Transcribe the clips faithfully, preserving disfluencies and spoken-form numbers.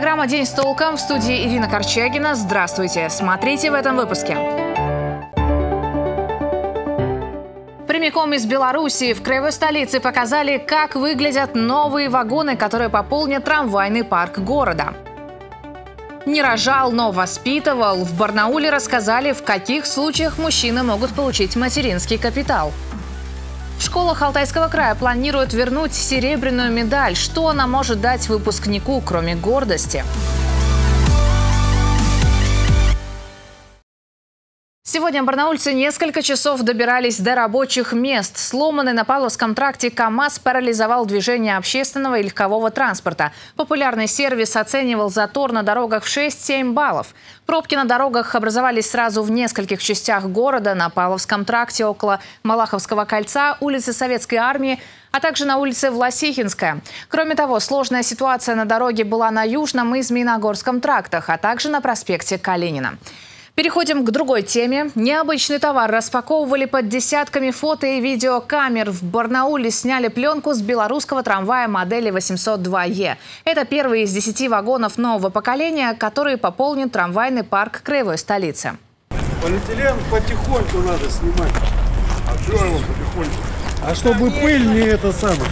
программа «День с толком», в студии Ирина Корчагина. Здравствуйте! Смотрите в этом выпуске. Прямиком из Беларуси в краевой столице показали, как выглядят новые вагоны, которые пополнят трамвайный парк города. Не рожал, но воспитывал. В Барнауле рассказали, в каких случаях мужчины могут получить материнский капитал. В школах Алтайского края планируют вернуть серебряную медаль. Что она может дать выпускнику, кроме гордости? Сегодня барнаульцы несколько часов добирались до рабочих мест. Сломанный на Павловском тракте КАМАЗ парализовал движение общественного и легкового транспорта. Популярный сервис оценивал затор на дорогах в шесть-семь баллов. Пробки на дорогах образовались сразу в нескольких частях города. На Павловском тракте, около Малаховского кольца, улицы Советской армии, а также на улице Власихинская. Кроме того, сложная ситуация на дороге была на Южном и Змеиногорском трактах, а также на проспекте Калинина. Переходим к другой теме. Необычный товар распаковывали под десятками фото и видеокамер. В Барнауле сняли пленку с белорусского трамвая модели восемьсот два Е. Это первый из десяти вагонов нового поколения, который пополнит трамвайный парк краевой столицы. Полиэтилен потихоньку надо снимать. А чтобы пыль не это самое.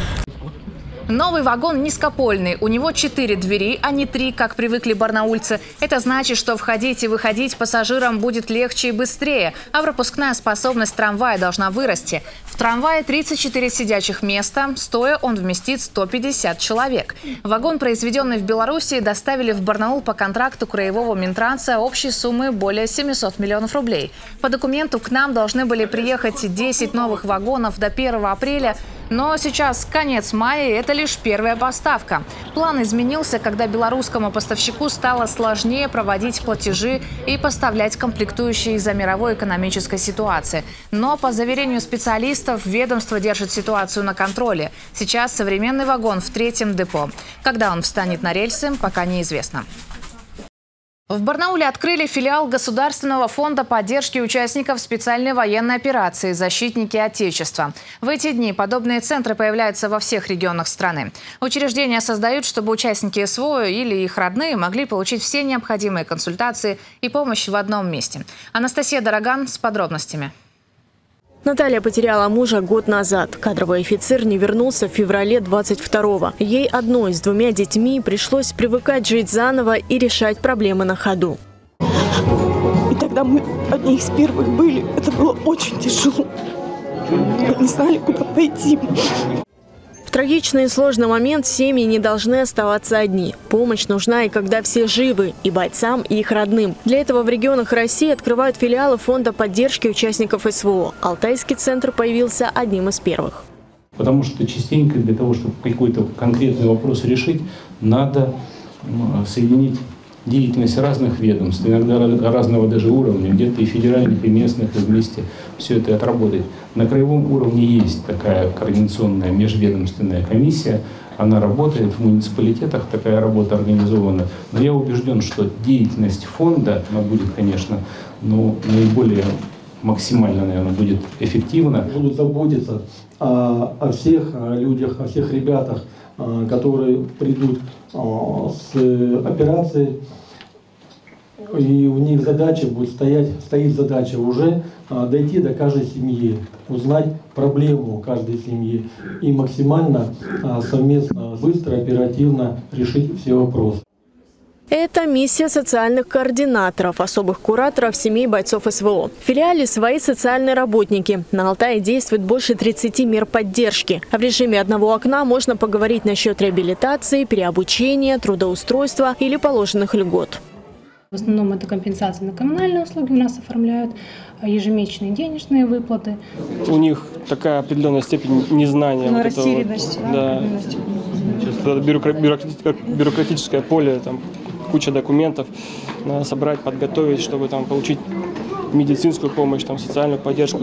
Новый вагон низкопольный. У него четыре двери, а не три, как привыкли барнаульцы. Это значит, что входить и выходить пассажирам будет легче и быстрее, а пропускная способность трамвая должна вырасти. В трамвае тридцать четыре сидячих места, стоя он вместит сто пятьдесят человек. Вагон, произведенный в Беларуси, доставили в Барнаул по контракту краевого Минтранса общей суммы более семисот миллионов рублей. По документу к нам должны были приехать десять новых вагонов до первого апреля, но сейчас конец мая, и это лишь первая поставка. План изменился, когда белорусскому поставщику стало сложнее проводить платежи и поставлять комплектующие из-за мировой экономической ситуации. Но, по заверению специалистов, ведомство держит ситуацию на контроле. Сейчас современный вагон в третьем депо. Когда он встанет на рельсы, пока неизвестно. В Барнауле открыли филиал Государственного фонда поддержки участников специальной военной операции «Защитники Отечества». В эти дни подобные центры появляются во всех регионах страны. Учреждения создают, чтобы участники СВО или их родные могли получить все необходимые консультации и помощь в одном месте. Анастасия Дороган с подробностями. Наталья потеряла мужа год назад. Кадровый офицер не вернулся в феврале двадцать второго. Ей одной с двумя детьми пришлось привыкать жить заново и решать проблемы на ходу. И тогда мы одни из первых были. Это было очень тяжело. Мы не знали, куда пойти. В трагичный и сложный момент семьи не должны оставаться одни. Помощь нужна и когда все живы, и бойцам, и их родным. Для этого в регионах России открывают филиалы фонда поддержки участников СВО. Алтайский центр появился одним из первых. Потому что частенько для того, чтобы какой-то конкретный вопрос решить, надо соединить деятельность разных ведомств, иногда разного даже уровня, где-то и федеральных, и местных, и вместе все это отработать. На краевом уровне есть такая координационная межведомственная комиссия, она работает, в муниципалитетах такая работа организована. Но я убежден, что деятельность фонда, она будет, конечно, ну, наиболее максимально, наверное, будет эффективна. Будут заботиться о, о всех людях, о всех ребятах, которые придут с операцией, и у них задача будет стоять, стоит задача уже дойти до каждой семьи, узнать проблему каждой семьи и максимально совместно, быстро, оперативно решить все вопросы. Это миссия социальных координаторов, особых кураторов семей бойцов СВО. В филиале свои социальные работники. На Алтае действует больше тридцати мер поддержки. А в режиме одного окна можно поговорить насчет реабилитации, переобучения, трудоустройства или положенных льгот. В основном это компенсации на коммунальные услуги у нас оформляют, ежемесячные денежные выплаты. У них такая определенная степень незнания. Вот растерянность. Вот, да. Да. Бюрократическое поле, там куча документов надо собрать, подготовить, чтобы там получить медицинскую помощь, там социальную поддержку.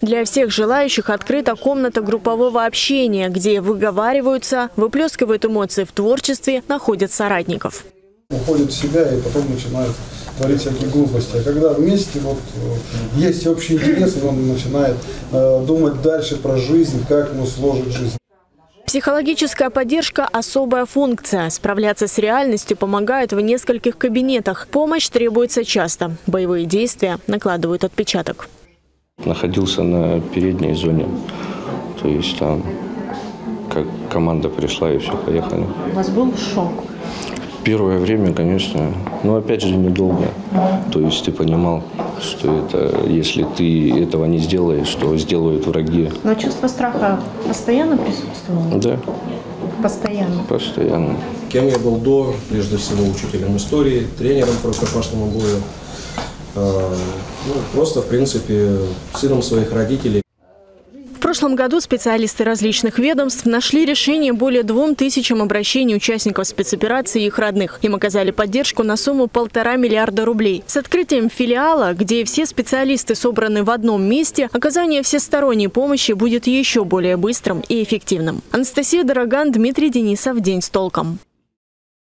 Для всех желающих открыта комната группового общения, где выговариваются, выплескивают эмоции в творчестве, находят соратников. Уходят в себя и потом начинают творить всякие глупости. А когда вместе вот есть общий интерес, он начинает э, думать дальше про жизнь, как ему сложить жизнь. Психологическая поддержка – особая функция. Справляться с реальностью помогают в нескольких кабинетах. Помощь требуется часто. Боевые действия накладывают отпечаток. Находился на передней зоне. То есть там как команда пришла и все, поехали. У вас был шок? Первое время, конечно. Но опять же недолго. То есть ты понимал, что это, если ты этого не сделаешь, то сделают враги. Но чувство страха постоянно присутствовало? Да. Постоянно? Постоянно. Кем я был до, прежде всего, учителем истории, тренером по рукопашному бою. Ну, просто, в принципе, сыном своих родителей. В прошлом году специалисты различных ведомств нашли решение более двум тысячам обращений участников спецоперации и их родных. Им оказали поддержку на сумму полтора миллиарда рублей. С открытием филиала, где все специалисты собраны в одном месте, оказание всесторонней помощи будет еще более быстрым и эффективным. Анастасия Дороган, Дмитрий Денисов, «День с толком».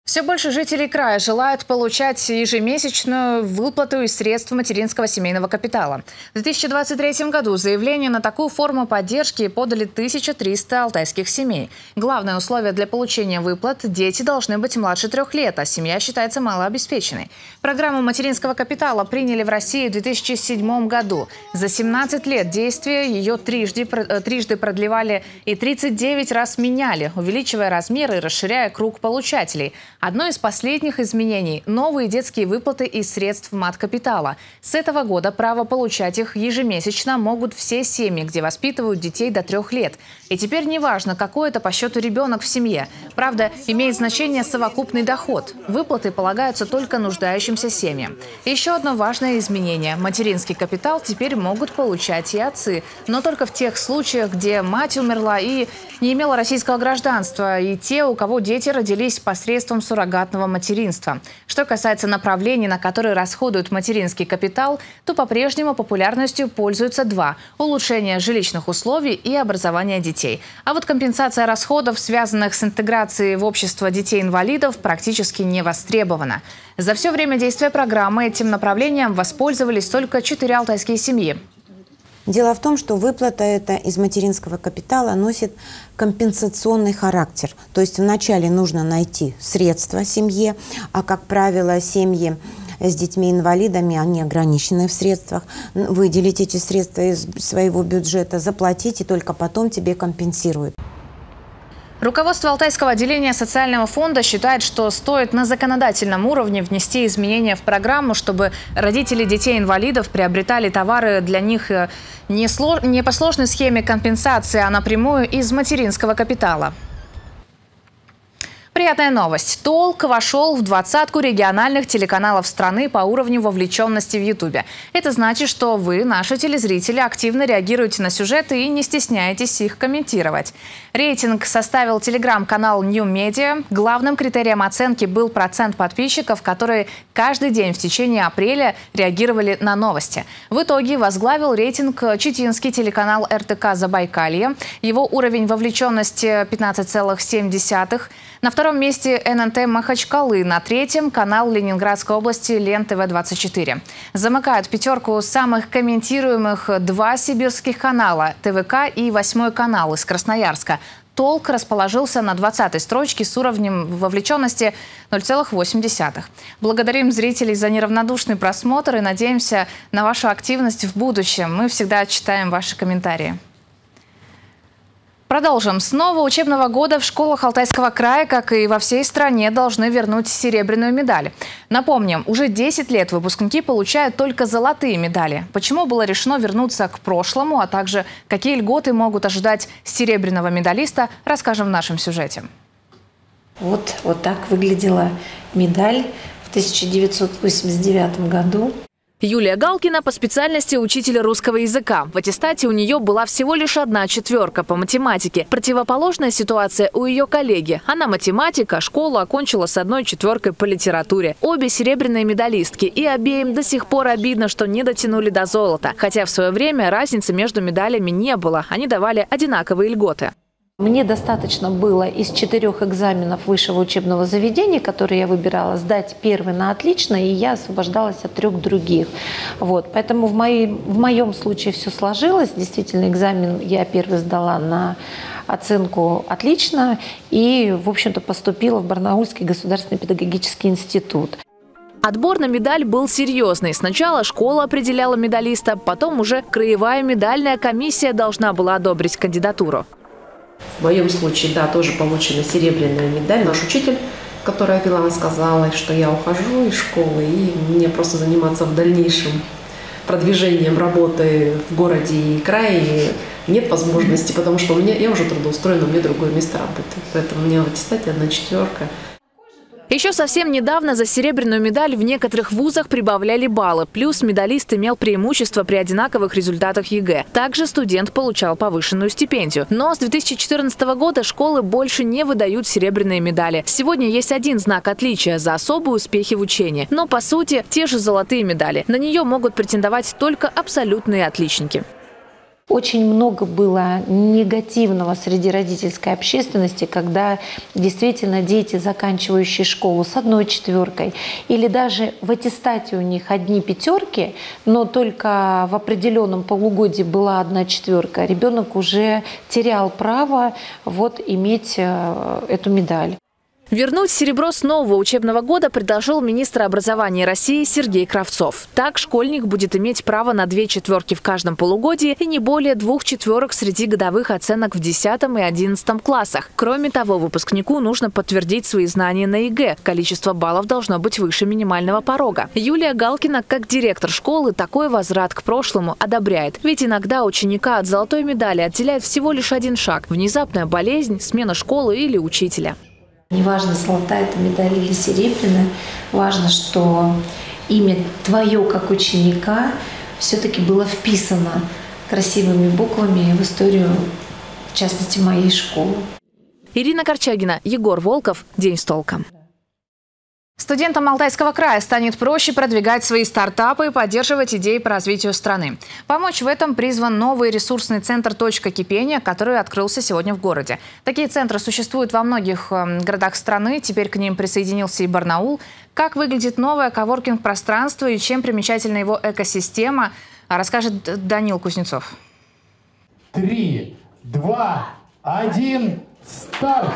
Все больше жителей края желают получать ежемесячную выплату из средств материнского семейного капитала. В две тысячи двадцать третьем году заявление на такую форму поддержки подали тысяча триста алтайских семей. Главное условие для получения выплат – дети должны быть младше трех лет, а семья считается малообеспеченной. Программу материнского капитала приняли в России в две тысячи седьмом году. За семнадцать лет действия ее трижды, трижды продлевали и тридцать девять раз меняли, увеличивая размеры и расширяя круг получателей. – Одно из последних изменений – новые детские выплаты из средств маткапитала. С этого года право получать их ежемесячно могут все семьи, где воспитывают детей до трех лет. И теперь неважно, какой это по счету ребенок в семье. Правда, имеет значение совокупный доход. Выплаты полагаются только нуждающимся семьям. Еще одно важное изменение – материнский капитал теперь могут получать и отцы. Но только в тех случаях, где мать умерла и не имела российского гражданства, и те, у кого дети родились посредством суррогатного материнства. Что касается направлений, на которые расходуют материнский капитал, то по-прежнему популярностью пользуются два – улучшение жилищных условий и образование детей. А вот компенсация расходов, связанных с интеграцией в общество детей-инвалидов, практически не востребована. За все время действия программы этим направлением воспользовались только четыре алтайские семьи. Дело в том, что выплата эта из материнского капитала носит компенсационный характер. То есть вначале нужно найти средства семье, а, как правило, семьи с детьми-инвалидами, они ограничены в средствах, выделить эти средства из своего бюджета, заплатить, и только потом тебе компенсируют. Руководство Алтайского отделения социального фонда считает, что стоит на законодательном уровне внести изменения в программу, чтобы родители детей-инвалидов приобретали товары для них не по сложной схеме компенсации, а напрямую из материнского капитала. Приятная новость. ТОЛК вошел в двадцатку региональных телеканалов страны по уровню вовлеченности в Ютубе. Это значит, что вы, наши телезрители, активно реагируете на сюжеты и не стесняетесь их комментировать. Рейтинг составил телеграм-канал New Media. Главным критерием оценки был процент подписчиков, которые каждый день в течение апреля реагировали на новости. В итоге возглавил рейтинг читинский телеканал эр тэ ка Забайкалье. Его уровень вовлеченности пятнадцать целых семь десятых. На втором На втором месте эн эн тэ Махачкалы, на третьем канал Ленинградской области Лен тэ вэ двадцать четыре. Замыкают пятерку самых комментируемых два сибирских канала тэ вэ ка и восьмой канал из Красноярска. ТОЛК расположился на двадцатой строчке с уровнем вовлеченности ноль целых восемь десятых. Благодарим зрителей за неравнодушный просмотр и надеемся на вашу активность в будущем. Мы всегда читаем ваши комментарии. Продолжим. С нового учебного года в школах Алтайского края, как и во всей стране, должны вернуть серебряную медаль. Напомним, уже десять лет выпускники получают только золотые медали. Почему было решено вернуться к прошлому, а также какие льготы могут ожидать серебряного медалиста, расскажем в нашем сюжете. Вот, вот так выглядела медаль в тысяча девятьсот восемьдесят девятом году. Юлия Галкина по специальности учитель русского языка. В аттестате у нее была всего лишь одна четверка по математике. Противоположная ситуация у ее коллеги. Она математика, школу окончила с одной четверкой по литературе. Обе серебряные медалистки, и обеим до сих пор обидно, что не дотянули до золота. Хотя в свое время разницы между медалями не было. Они давали одинаковые льготы. Мне достаточно было из четырех экзаменов высшего учебного заведения, которые я выбирала, сдать первый на отлично, и я освобождалась от трех других. Вот. Поэтому в, моей, в моем случае все сложилось. Действительно, экзамен я первый сдала на оценку отлично и, в общем-то, поступила в Барнаульский государственный педагогический институт. Отбор на медаль был серьезный. Сначала школа определяла медалиста, потом уже краевая медальная комиссия должна была одобрить кандидатуру. В моем случае, да, тоже получена серебряная медаль. Наш учитель, которая вела, сказала, что я ухожу из школы, и мне просто заниматься в дальнейшем продвижением работы в городе и крае нет возможности, потому что у меня, я уже трудоустроена, у меня другое место работы. Поэтому у меня в аттестате одна четверка. Еще совсем недавно за серебряную медаль в некоторых вузах прибавляли баллы. Плюс медалист имел преимущество при одинаковых результатах ЕГЭ. Также студент получал повышенную стипендию. Но с две тысячи четырнадцатого года школы больше не выдают серебряные медали. Сегодня есть один знак отличия – за особые успехи в учении. Но, по сути, те же золотые медали. На нее могут претендовать только абсолютные отличники. Очень много было негативного среди родительской общественности, когда действительно дети, заканчивающие школу с одной четверкой, или даже в аттестате у них одни пятерки, но только в определенном полугодии была одна четверка, ребенок уже терял право вот иметь эту медаль. Вернуть серебро с нового учебного года предложил министр образования России Сергей Кравцов. Так школьник будет иметь право на две четверки в каждом полугодии и не более двух четверок среди годовых оценок в десятом и одиннадцатом классах. Кроме того, выпускнику нужно подтвердить свои знания на ЕГЭ. Количество баллов должно быть выше минимального порога. Юлия Галкина, как директор школы, такой возврат к прошлому одобряет. Ведь иногда ученика от золотой медали отделяет всего лишь один шаг – внезапная болезнь, смена школы или учителя. Неважно, золотая это медаль или серебряная, важно, что имя твое как ученика все-таки было вписано красивыми буквами в историю, в частности, моей школы. Ирина Корчагина, Егор Волков. День с толком. Студентам Алтайского края станет проще продвигать свои стартапы и поддерживать идеи по развитию страны. Помочь в этом призван новый ресурсный центр «Точка кипения», который открылся сегодня в городе. Такие центры существуют во многих городах страны, теперь к ним присоединился и Барнаул. Как выглядит новое коворкинг-пространство и чем примечательна его экосистема, расскажет Данил Кузнецов. Три, два, один, старт!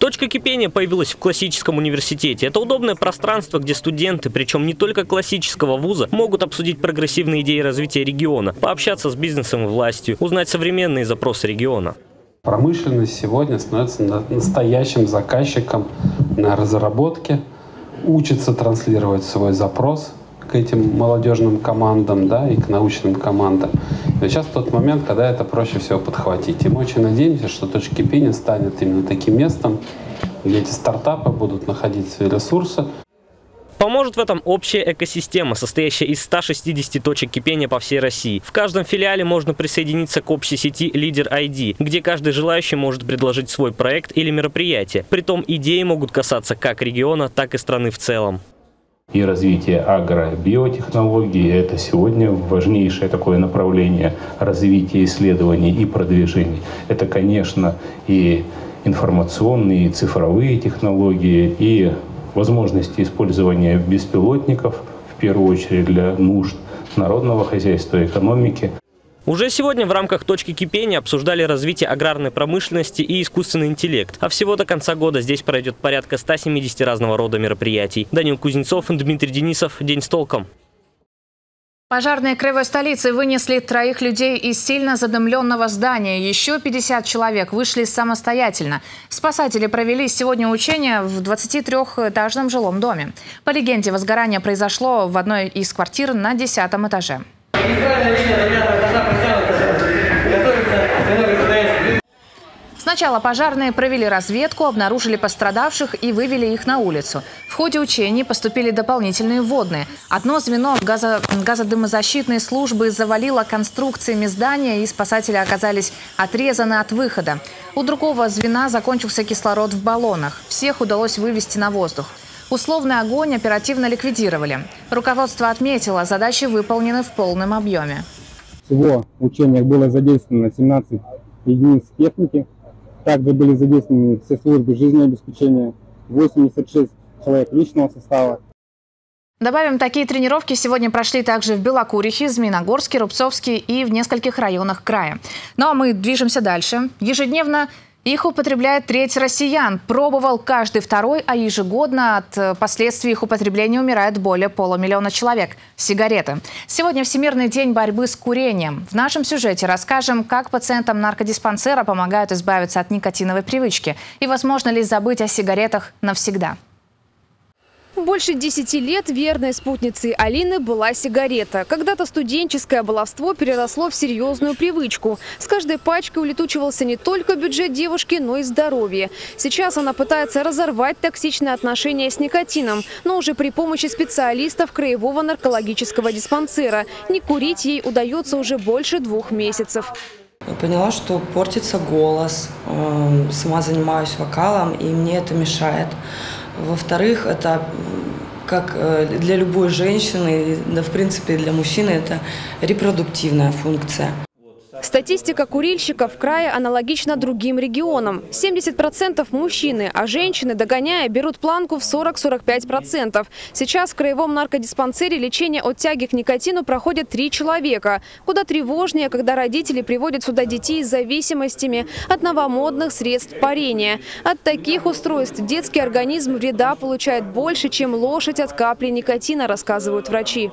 «Точка кипения» появилась в классическом университете. Это удобное пространство, где студенты, причем не только классического вуза, могут обсудить прогрессивные идеи развития региона, пообщаться с бизнесом и властью, узнать современные запросы региона. Промышленность сегодня становится настоящим заказчиком на разработке, учится транслировать свой запрос к этим молодежным командам, да, и к научным командам. Но сейчас тот момент, когда это проще всего подхватить. И мы очень надеемся, что «Точка кипения» станет именно таким местом, где эти стартапы будут находить свои ресурсы. Поможет в этом общая экосистема, состоящая из ста шестидесяти точек кипения по всей России. В каждом филиале можно присоединиться к общей сети Leader ай ди, где каждый желающий может предложить свой проект или мероприятие. Притом идеи могут касаться как региона, так и страны в целом. И развитие агробиотехнологий – это сегодня важнейшее такое направление развития исследований и продвижений. Это, конечно, и информационные, и цифровые технологии, и возможности использования беспилотников, в первую очередь для нужд народного хозяйства и экономики. Уже сегодня в рамках «Точки кипения» обсуждали развитие аграрной промышленности и искусственный интеллект. А всего до конца года здесь пройдет порядка ста семидесяти разного рода мероприятий. Данил Кузнецов, Дмитрий Денисов. День с толком. Пожарные краевой столицы вынесли троих людей из сильно задымленного здания. Еще пятьдесят человек вышли самостоятельно. Спасатели провели сегодня учения в двадцатитрёхэтажном жилом доме. По легенде, возгорание произошло в одной из квартир на десятом этаже. Сначала пожарные провели разведку, обнаружили пострадавших и вывели их на улицу. В ходе учений поступили дополнительные вводные. Одно звено газо- газодымозащитной службы завалило конструкциями здания, и спасатели оказались отрезаны от выхода. У другого звена закончился кислород в баллонах. Всех удалось вывести на воздух. Условный огонь оперативно ликвидировали. Руководство отметило, задачи выполнены в полном объеме. Всего в учениях было задействовано семнадцать единиц техники. Также были задействованы все службы жизнеобеспечения, восемьдесят шесть человек личного состава. Добавим, такие тренировки сегодня прошли также в Белокурихе, Змеиногорске, Рубцовске и в нескольких районах края. Ну а мы движемся дальше. Ежедневно их употребляет треть россиян. Пробовал каждый второй, а ежегодно от последствий их употребления умирает более полумиллиона человек. Сигареты. Сегодня Всемирный день борьбы с курением. В нашем сюжете расскажем, как пациентам наркодиспансера помогают избавиться от никотиновой привычки и возможно ли забыть о сигаретах навсегда. Больше десяти лет верной спутницей Алины была сигарета. Когда-то студенческое баловство переросло в серьезную привычку. С каждой пачкой улетучивался не только бюджет девушки, но и здоровье. Сейчас она пытается разорвать токсичные отношения с никотином, но уже при помощи специалистов краевого наркологического диспансера. Не курить ей удается уже больше двух месяцев. Поняла, что портится голос, сама занимаюсь вокалом, и мне это мешает. Во-вторых, это как для любой женщины, да, в принципе для мужчины, это репродуктивная функция. Статистика курильщиков края аналогична другим регионам. семьдесят процентов мужчины, а женщины, догоняя, берут планку в сорок-сорок пять процентов. Сейчас в краевом наркодиспансере лечение от тяги к никотину проходят три человека. Куда тревожнее, когда родители приводят сюда детей с зависимостями от новомодных средств парения. От таких устройств детский организм вреда получает больше, чем лошадь от капли никотина, рассказывают врачи.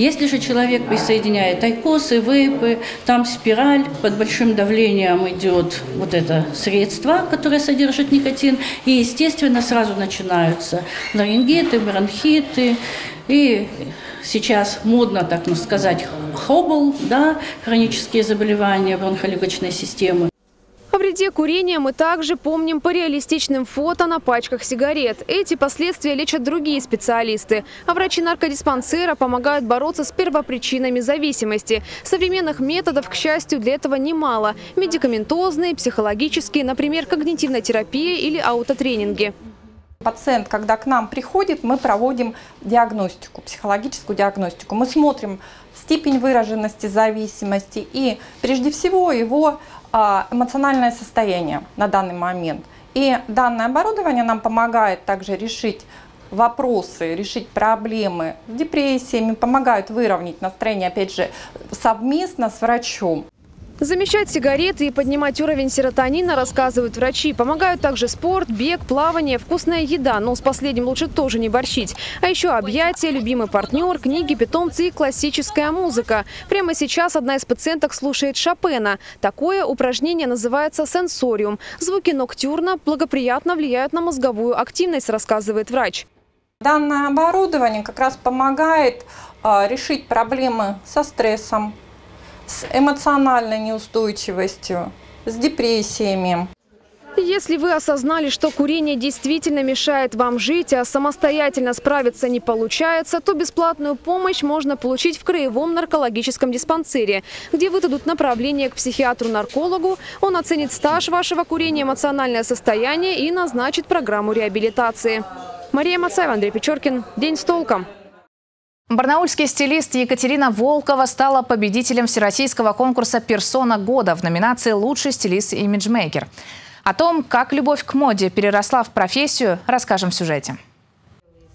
Если же человек присоединяет айкосы, вейпы, там спираль, под большим давлением идет вот это средство, которое содержит никотин, и, естественно, сразу начинаются ларингиты, бронхиты, и сейчас модно, так сказать, хобл, да, хронические заболевания бронхолегочной системы. О вреде курения мы также помним по реалистичным фото на пачках сигарет. Эти последствия лечат другие специалисты. А врачи наркодиспансера помогают бороться с первопричинами зависимости. Современных методов, к счастью, для этого немало. Медикаментозные, психологические, например, когнитивная терапия или аутотренинги. Пациент, когда к нам приходит, мы проводим диагностику, психологическую диагностику. Мы смотрим степень выраженности зависимости и, прежде всего, его эмоциональное состояние на данный момент. И данное оборудование нам помогает также решить вопросы, решить проблемы с депрессиями, помогают выровнять настроение, опять же, совместно с врачом. Замещать сигареты и поднимать уровень серотонина, рассказывают врачи. Помогают также спорт, бег, плавание, вкусная еда. Но с последним лучше тоже не борщить. А еще объятия, любимый партнер, книги, питомцы и классическая музыка. Прямо сейчас одна из пациенток слушает Шопена. Такое упражнение называется сенсориум. Звуки ноктюрна благоприятно влияют на мозговую активность, рассказывает врач. Данное оборудование как раз помогает э, решить проблемы со стрессом, с эмоциональной неустойчивостью, с депрессиями. Если вы осознали, что курение действительно мешает вам жить, а самостоятельно справиться не получается, то бесплатную помощь можно получить в краевом наркологическом диспансере, где выдадут направление к психиатру-наркологу, он оценит стаж вашего курения, эмоциональное состояние и назначит программу реабилитации. Мария Мацаева, Андрей Печоркин. День с толком. Барнаульский стилист Екатерина Волкова стала победителем всероссийского конкурса «Персона года» в номинации «Лучший стилист и имиджмейкер». О том, как любовь к моде переросла в профессию, расскажем в сюжете.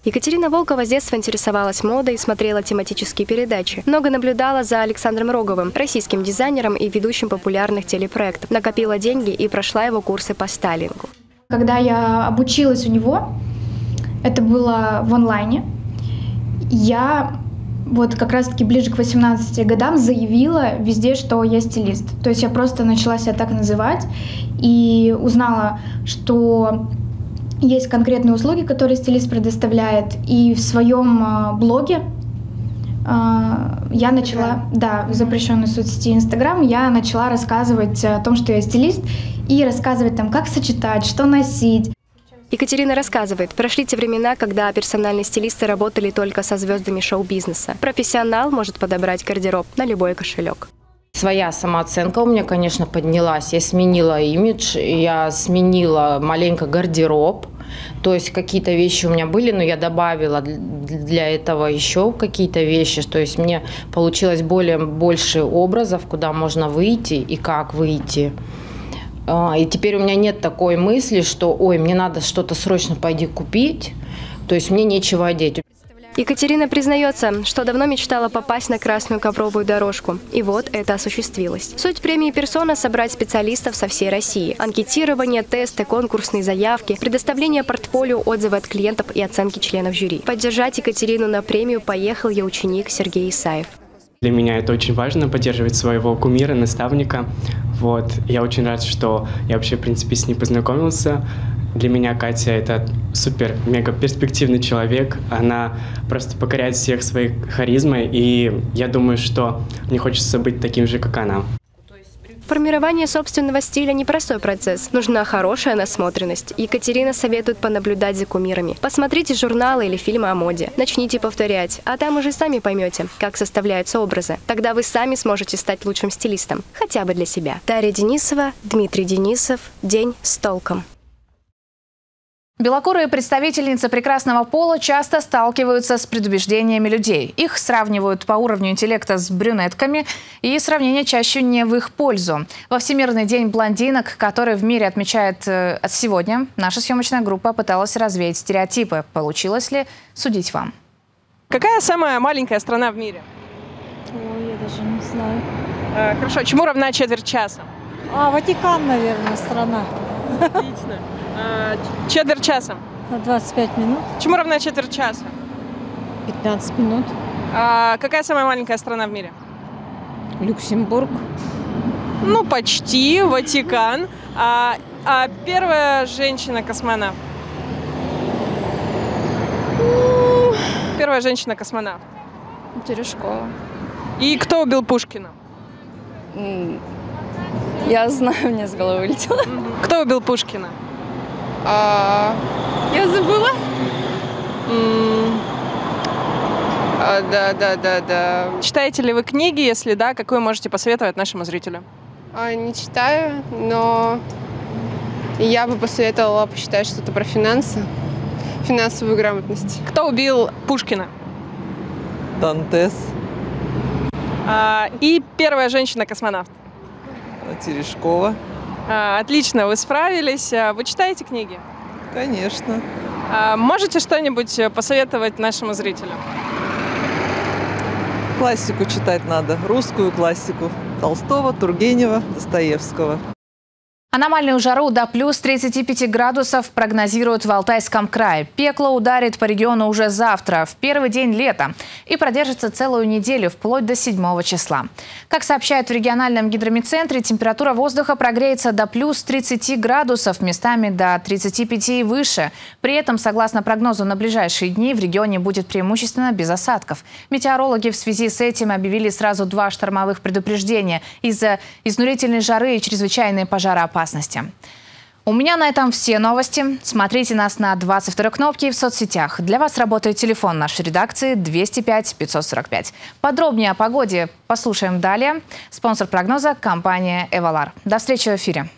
Екатерина Волкова с детства интересовалась модой и смотрела тематические передачи. Много наблюдала за Александром Роговым, российским дизайнером и ведущим популярных телепроектов. Накопила деньги и прошла его курсы по стайлингу. Когда я обучилась у него, это было в онлайне. Я вот как раз-таки ближе к восемнадцати годам заявила везде, что я стилист. То есть я просто начала себя так называть и узнала, что есть конкретные услуги, которые стилист предоставляет. И в своем блоге я начала, да, в запрещенной соцсети Инстаграм, я начала рассказывать о том, что я стилист, и рассказывать там, как сочетать, что носить. Екатерина рассказывает, прошли те времена, когда персональные стилисты работали только со звездами шоу-бизнеса. Профессионал может подобрать гардероб на любой кошелек. Своя самооценка у меня, конечно, поднялась. Я сменила имидж, я сменила маленько гардероб. То есть какие-то вещи у меня были, но я добавила для этого еще какие-то вещи. То есть мне получилось более, больше образов, куда можно выйти и как выйти. И теперь у меня нет такой мысли, что «Ой, мне надо что-то срочно пойти купить», то есть мне нечего одеть. Екатерина признается, что давно мечтала попасть на красную ковровую дорожку. И вот это осуществилось. Суть премии «Персона» – собрать специалистов со всей России. Анкетирование, тесты, конкурсные заявки, предоставление портфолио, отзывы от клиентов и оценки членов жюри. Поддержать Екатерину на премию поехал ее ученик Сергей Исаев. Для меня это очень важно, поддерживать своего кумира, наставника. Вот. Я очень рад, что я вообще, в принципе, с ней познакомился. Для меня Катя – это супер-мега-перспективный человек. Она просто покоряет всех своей харизмой, и я думаю, что мне хочется быть таким же, как она. Формирование собственного стиля – непростой процесс. Нужна хорошая насмотренность. Екатерина советует понаблюдать за кумирами. Посмотрите журналы или фильмы о моде. Начните повторять, а там уже сами поймете, как составляются образы. Тогда вы сами сможете стать лучшим стилистом. Хотя бы для себя. Дарья Денисова, Дмитрий Денисов. День с толком. Белокурые представительницы прекрасного пола часто сталкиваются с предубеждениями людей. Их сравнивают по уровню интеллекта с брюнетками, и сравнение чаще не в их пользу. Во Всемирный день блондинок, который в мире отмечает э, от сегодня, наша съемочная группа пыталась развеять стереотипы. Получилось ли, судить вам. Какая самая маленькая страна в мире? Ой, я даже не знаю. Э, хорошо, чему равна четверть часа? А, Ватикан, наверное, страна. Отлично. Четверть часа? двадцать пять минут. Чему равна четверть часа? пятнадцать минут. А какая самая маленькая страна в мире? Люксембург. Ну, почти. Ватикан. А, а первая женщина-космонавт? Первая женщина-космонавт? Терешкова. И кто убил Пушкина? Я знаю, мне с головы вылетело. Кто убил Пушкина? А... Я забыла? Mm. А, да, да, да, да. Читаете ли вы книги? Если да, какую можете посоветовать нашему зрителю? А, не читаю, но я бы посоветовала почитать что-то про финансы, финансовую грамотность. Кто убил Пушкина? Дантес. А, и первая женщина-космонавт? Терешкова. Отлично, вы справились. Вы читаете книги? Конечно. Можете что-нибудь посоветовать нашему зрителю? Классику читать надо. Русскую классику. Толстого, Тургенева, Достоевского. Аномальную жару до плюс тридцати пяти градусов прогнозируют в Алтайском крае. Пекло ударит по региону уже завтра, в первый день лета, и продержится целую неделю, вплоть до седьмого числа. Как сообщают в региональном гидромедцентре, температура воздуха прогреется до плюс тридцати градусов, местами до тридцати пяти и выше. При этом, согласно прогнозу, на ближайшие дни в регионе будет преимущественно без осадков. Метеорологи в связи с этим объявили сразу два штормовых предупреждения из-за изнурительной жары и чрезвычайной пожароопасности. У меня на этом все новости. Смотрите нас на двадцать второй кнопке и в соцсетях. Для вас работает телефон нашей редакции двести пять пятьсот сорок пять. Подробнее о погоде послушаем далее. Спонсор прогноза – компания «Эвалар». До встречи в эфире.